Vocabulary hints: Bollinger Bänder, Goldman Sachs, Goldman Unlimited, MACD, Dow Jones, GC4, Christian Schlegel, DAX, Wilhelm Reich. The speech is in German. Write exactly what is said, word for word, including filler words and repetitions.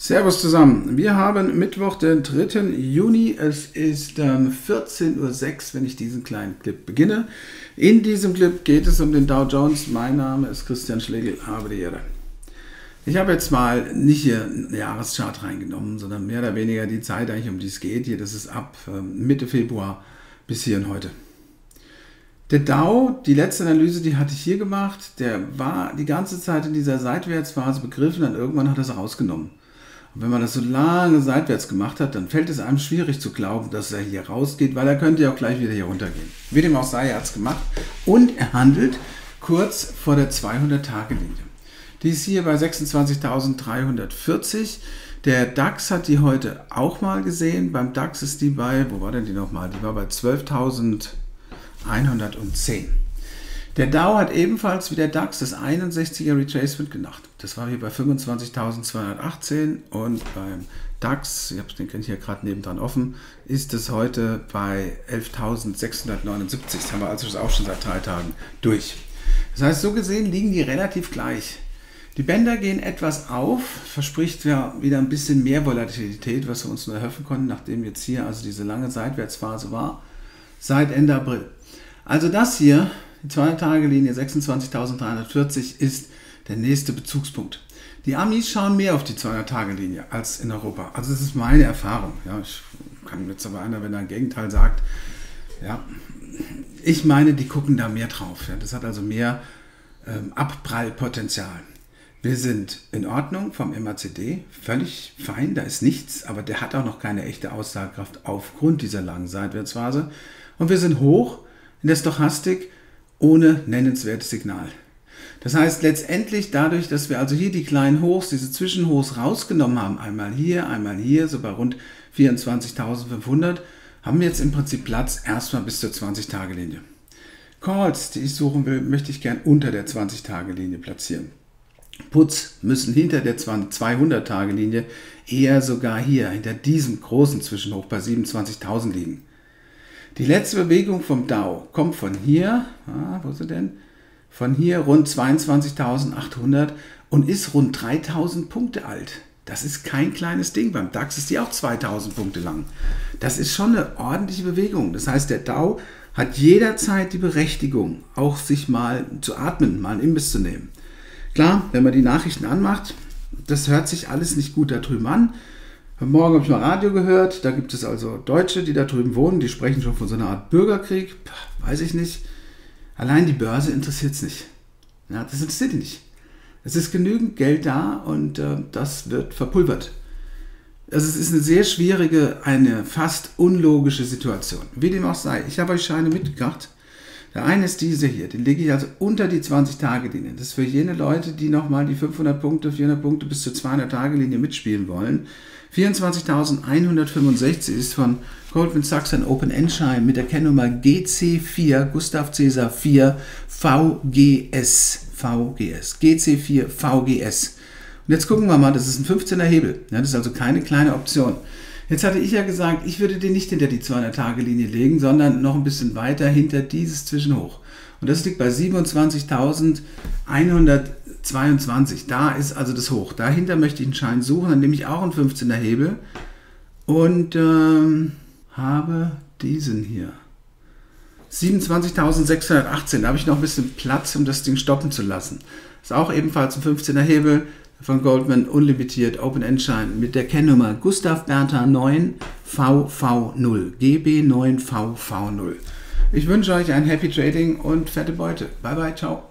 Servus zusammen, wir haben Mittwoch, den dritten Juni, es ist ähm, vierzehn Uhr sechs, wenn ich diesen kleinen Clip beginne. In diesem Clip geht es um den Dow Jones, mein Name ist Christian Schlegel, habe die Ehre. Ich habe jetzt mal nicht hier einen Jahreschart reingenommen, sondern mehr oder weniger die Zeit eigentlich, um die es geht. Hier, das ist ab ähm, Mitte Februar bis hier und heute. Der Dow, die letzte Analyse, die hatte ich hier gemacht, der war die ganze Zeit in dieser Seitwärtsphase begriffen, dann irgendwann hat er es rausgenommen. Und wenn man das so lange seitwärts gemacht hat, dann fällt es einem schwierig zu glauben, dass er hier rausgeht, weil er könnte ja auch gleich wieder hier runtergehen. Wie dem auch sei, er hat es gemacht und er handelt kurz vor der zweihundert-Tage-Linie. Die ist hier bei sechsundzwanzigtausenddreihundertvierzig. Der DAX hat die heute auch mal gesehen. Beim DAX ist die bei, wo war denn die nochmal? Die war bei zwölftausendeinhundertzehn. Der Dow hat ebenfalls wie der DAX das einundsechziger Retracement gemacht. Das war hier bei fünfundzwanzigtausendzweihundertachtzehn und beim DAX, ich habe den hier gerade nebendran offen, ist es heute bei elftausendsechshundertneunundsiebzig. Das haben wir also auch schon seit drei Tagen durch. Das heißt, so gesehen liegen die relativ gleich. Die Bänder gehen etwas auf, verspricht ja wieder ein bisschen mehr Volatilität, was wir uns nur erhoffen konnten, nachdem jetzt hier also diese lange Seitwärtsphase war, seit Ende April. Also das hier, die zweihundert-Tage-Linie sechsundzwanzigtausenddreihundertvierzig, ist der nächste Bezugspunkt. Die Amis schauen mehr auf die zweihundert-Tage-Linie als in Europa. Also das ist meine Erfahrung. Ja, ich kann jetzt aber einer, wenn er ein Gegenteil sagt, ja, ich meine, die gucken da mehr drauf. Ja, das hat also mehr ähm, Abprallpotenzial. Wir sind in Ordnung vom M A C D, völlig fein, da ist nichts, aber der hat auch noch keine echte Aussagekraft aufgrund dieser langen Seitwärtsphase. Und wir sind hoch in der Stochastik ohne nennenswertes Signal. Das heißt letztendlich dadurch, dass wir also hier die kleinen Hochs, diese Zwischenhochs rausgenommen haben, einmal hier, einmal hier, so bei rund vierundzwanzigtausendfünfhundert, haben wir jetzt im Prinzip Platz erstmal bis zur zwanzig-Tage-Linie. Calls, die ich suchen will, möchte ich gern unter der zwanzig-Tage-Linie platzieren. Puts müssen hinter der zweihundert-Tage-Linie eher sogar hier, hinter diesem großen Zwischenhoch bei siebenundzwanzigtausend liegen. Die letzte Bewegung vom Dow kommt von hier, ah, wo ist er denn? Von hier rund zweiundzwanzigtausendachthundert und ist rund dreitausend Punkte alt. Das ist kein kleines Ding. Beim DAX ist die auch zweitausend Punkte lang. Das ist schon eine ordentliche Bewegung. Das heißt, der Dow hat jederzeit die Berechtigung, auch sich mal zu atmen, mal einen Imbiss zu nehmen. Klar, wenn man die Nachrichten anmacht, das hört sich alles nicht gut da drüben an. Heute Morgen habe ich mal Radio gehört, da gibt es also Deutsche, die da drüben wohnen, die sprechen schon von so einer Art Bürgerkrieg, weiß ich nicht. Allein die Börse interessiert es nicht. Ja, das interessiert die nicht. Es ist genügend Geld da und äh, das wird verpulvert. Also es ist eine sehr schwierige, eine fast unlogische Situation. Wie dem auch sei, ich habe euch Scheine mitgebracht. Der eine ist diese hier, den lege ich also unter die zwanzig-Tage-Linie. Das ist für jene Leute, die nochmal die fünfhundert Punkte, vierhundert Punkte bis zur zweihundert-Tage-Linie mitspielen wollen. vierundzwanzigtausendeinhundertfünfundsechzig ist von Goldman Sachs ein Open-End-Schein mit der Kennnummer G C vier, Gustav Cäsar vier, V G S. V G S. G C vier, V G S. Und jetzt gucken wir mal, das ist ein fünfzehner Hebel. Ja, das ist also keine kleine Option. Jetzt hatte ich ja gesagt, ich würde den nicht hinter die zweihundert-Tage-Linie legen, sondern noch ein bisschen weiter hinter dieses Zwischenhoch. Und das liegt bei siebenundzwanzigtausendeinhundertzweiundzwanzig. Da ist also das Hoch. Dahinter möchte ich einen Schein suchen, dann nehme ich auch einen fünfzehner Hebel und ähm, habe diesen hier. siebenundzwanzigtausendsechshundertachtzehn, da habe ich noch ein bisschen Platz, um das Ding stoppen zu lassen. Das ist auch ebenfalls ein fünfzehner Hebel. Von Goldman Unlimited, Open-End-Schein mit der Kennnummer Gustav Bertha neun V V null, G B neun V V null. Ich wünsche euch ein Happy Trading und fette Beute. Bye bye, ciao.